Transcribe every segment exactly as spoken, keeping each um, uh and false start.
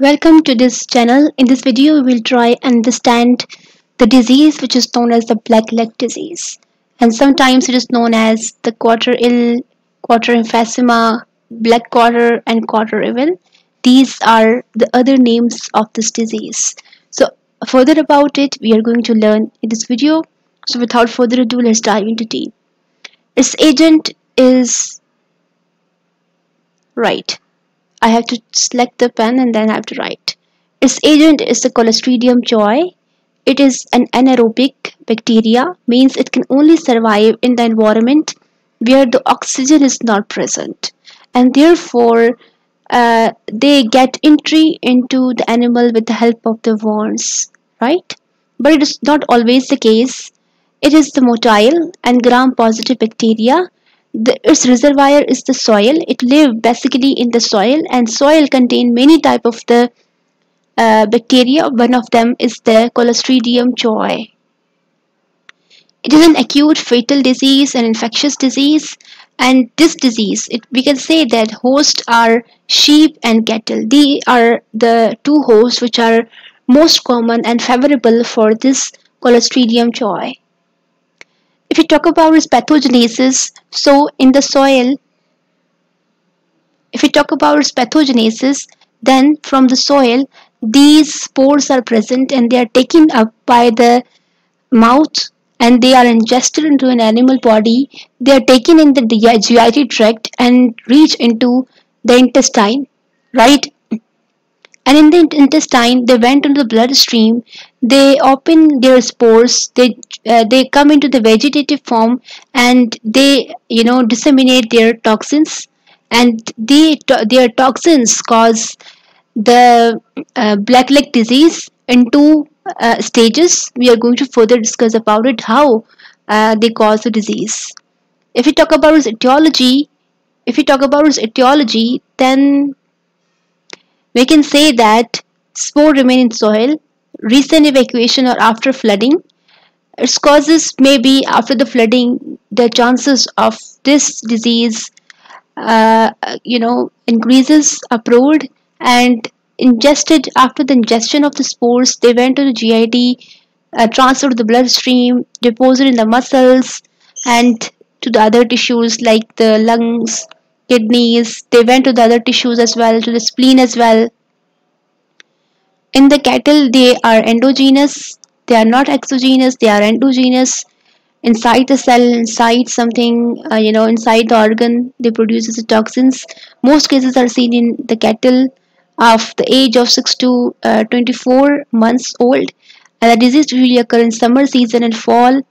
Welcome to this channel. In this video we will try and understand the disease which is known as the black leg disease, and sometimes it is known as the quarter ill, quarter emphysema, black quarter and quarter evil. These are the other names of this disease. So further about it we are going to learn in this video. So without further ado, let's dive into deep. Its agent is right. I have to select the pen and then I have to write. Its agent is the Clostridium chauvoei. It is an anaerobic bacteria, means it can only survive in the environment where the oxygen is not present, and therefore uh, they get entry into the animal with the help of the worms, right? But it is not always the case. It is the motile and gram-positive bacteria. The, its reservoir is the soil. It lives basically in the soil, and soil contain many type of the uh, bacteria. One of them is the Clostridium chauvoei. It is an acute fatal disease, an infectious disease, and this disease, it, we can say that hosts are sheep and cattle. They are the two hosts which are most common and favorable for this Clostridium chauvoei. If you talk about its pathogenesis, so in the soil, if you talk about its pathogenesis, then from the soil, these spores are present and they are taken up by the mouth and they are ingested into an animal body. They are taken in the G I tract and reach into the intestine, right? And in the intestine, they went into the bloodstream. They open their spores. They uh, they come into the vegetative form, and they you know disseminate their toxins. And they to their toxins cause the uh, black leg disease in two uh, stages. We are going to further discuss about it, how uh, they cause the disease. If we talk about its etiology, if we talk about its etiology, then we can say that spore remain in soil, recent evacuation or after flooding. Its causes may be after the flooding. The chances of this disease, uh, you know, increases abroad, and ingested after the ingestion of the spores, they went to the G I T, uh, transferred to the bloodstream, deposited in the muscles and to the other tissues like the lungs, kidneys. They went to the other tissues as well, to the spleen as well. In the cattle, they are endogenous. They are not exogenous. They are endogenous. Inside the cell, inside something, uh, you know, inside the organ, they produce the toxins. Most cases are seen in the cattle of the age of six to twenty-four months old. And the disease usually occurs in summer season and fall,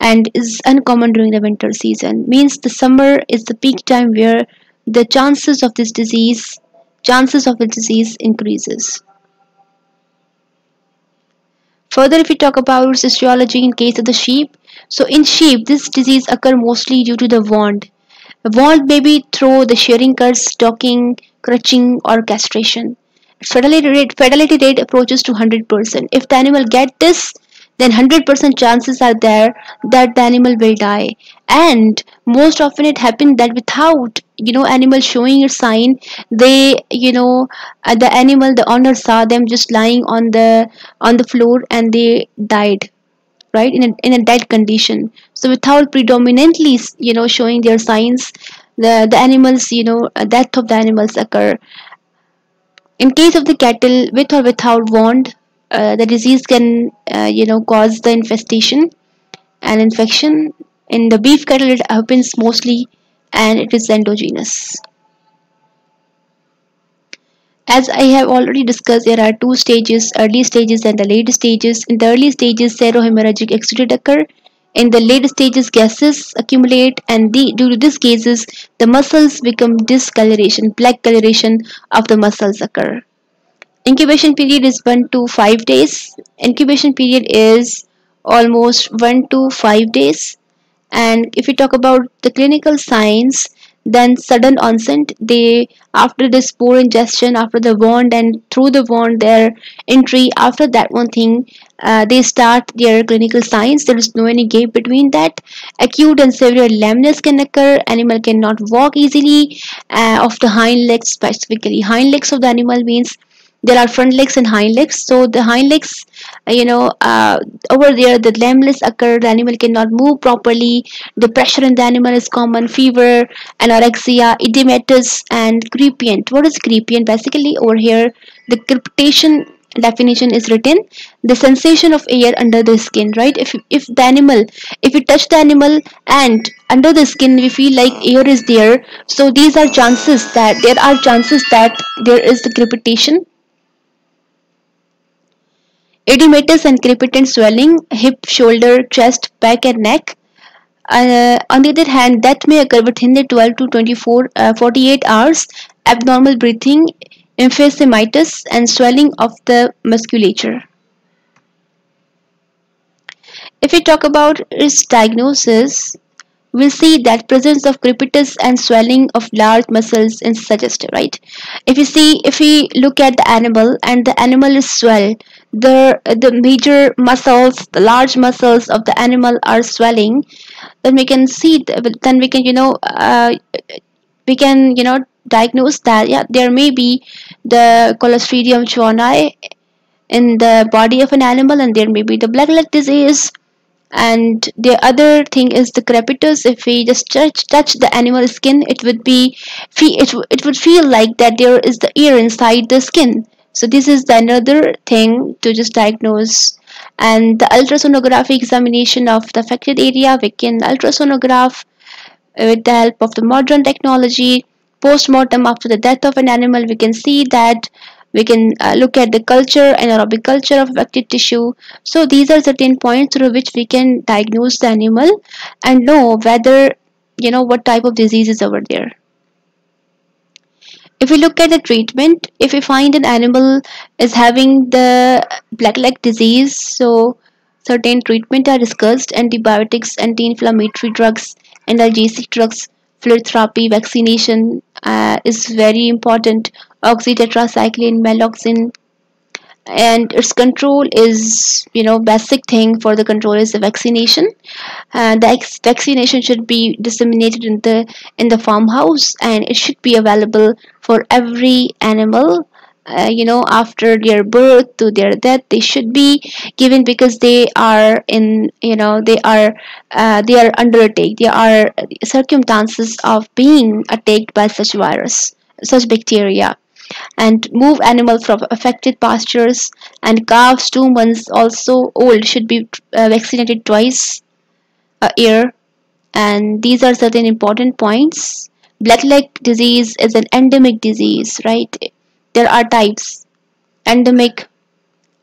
and is uncommon during the winter season. Means the summer is the peak time where the chances of this disease chances of the disease increases. Further, if we talk about histology in case of the sheep, so in sheep this disease occurs mostly due to the wound. A wound may be through the shearing cuts, docking, crutching or castration. Fatality rate, fatality rate approaches to one hundred percent. If the animal get this, then one hundred percent chances are there that the animal will die. And most often it happens that without, you know, animal showing a sign, they, you know, the animal, the owner saw them just lying on the on the floor and they died, right, in a, in a dead condition. So without predominantly, you know, showing their signs, the, the animals, you know, death of the animals occur. In case of the cattle, with or without wound, Uh, the disease can uh, you know cause the infestation and infection. In the beef cattle it happens mostly and it is endogenous. As I have already discussed, there are two stages, early stages and the late stages. In the early stages, serohemorrhagic exudate occur. In the late stages, gases accumulate, and the, due to these cases the muscles become discoloration, black coloration of the muscles occur. Incubation period is one to five days. Incubation period is almost one to five days. And if we talk about the clinical signs, then sudden onset. They, after the spore ingestion, after the wound and through the wound their entry, after that one thing, uh, they start their clinical signs. There is no any gap between that. Acute and severe lameness can occur. Animal cannot walk easily, uh, of the hind legs specifically. Hind legs of the animal means There are front legs and hind legs. So the hind legs, you know, uh, over there the lambless occurred. The animal cannot move properly. Depression in the animal is common. Fever, anorexia, edematous, and crepiant. What is crepiant? Basically, over here the crepitation definition is written: the sensation of air under the skin, right? If if the animal, if you touch the animal and under the skin we feel like air is there, so these are chances that there are chances that there is the crepitation. Edematous and crepitant swelling, hip, shoulder, chest, back and neck. Uh, on the other hand, that may occur within the twelve to twenty-four uh, forty-eight hours. Abnormal breathing, emphysemitis, and swelling of the musculature. If we talk about its diagnosis, we'll see that presence of crepitus and swelling of large muscles is suggestive, right? If you see, if we look at the animal and the animal is swelled, the the major muscles, the large muscles of the animal are swelling, then we can see, then we can, you know, uh, we can, you know, diagnose that, yeah, there may be the Clostridium chauvoei in the body of an animal, and there may be the black leg disease. And the other thing is the crepitus. If we just touch, touch the animal skin, it would be it, it would feel like that there is the air inside the skin. So this is the another thing to just diagnose. And the ultrasonographic examination of the affected area, we can ultrasonograph with the help of the modern technology. Post-mortem, after the death of an animal, we can see that we can uh, look at the culture, anaerobic culture of affected tissue. So these are certain points through which we can diagnose the animal and know whether, you know, what type of disease is over there. If we look at the treatment, if we find an animal is having the black leg disease, so certain treatment are discussed: antibiotics, anti-inflammatory drugs, analgesic drugs, fluid therapy, vaccination uh, is very important, oxytetracycline, meloxin, and its control is, you know, basic thing for the control is the vaccination. Uh, the vaccination should be disseminated in the in the farmhouse, and it should be available for every animal. Uh, you know, after their birth to their death, they should be given, because they are in, you know, they are uh, they are under attack. There are circumstances of being attacked by such virus, such bacteria. And move animal from affected pastures, and calves two months also old should be uh, vaccinated twice a year. And these are certain important points. Black leg disease is an endemic disease, right? There are types: endemic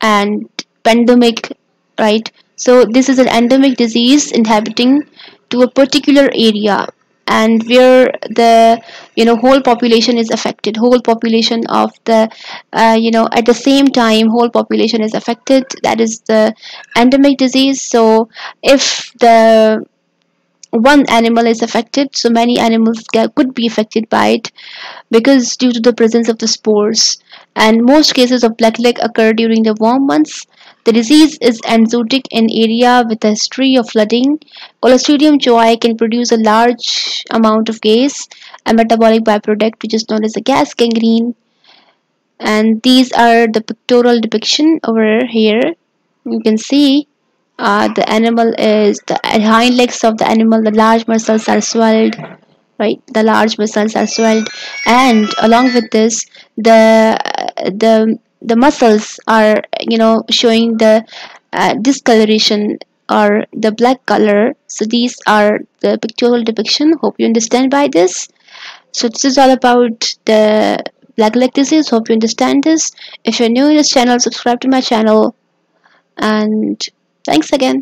and pandemic, right? So this is an endemic disease inhabiting to a particular area, and where the, you know, whole population is affected. Whole population of the uh, you know, at the same time whole population is affected. That is the endemic disease. So if the one animal is affected, so many animals could be affected by it, because due to the presence of the spores. And most cases of black leg occur during the warm months. The disease is enzootic in area with a history of flooding. Clostridium chauvoei can produce a large amount of gas, a metabolic byproduct which is known as the gas gangrene. And these are the pictorial depiction over here. You can see Uh, the animal is, the hind legs of the animal, the large muscles are swelled, right? The large muscles are swelled, and along with this, the the the muscles are, you know, showing the uh, discoloration or the black color. So these are the pictorial depiction. Hope you understand by this. So this is all about the black leg disease. Hope you understand this. If you're new to this channel, subscribe to my channel, and thanks again.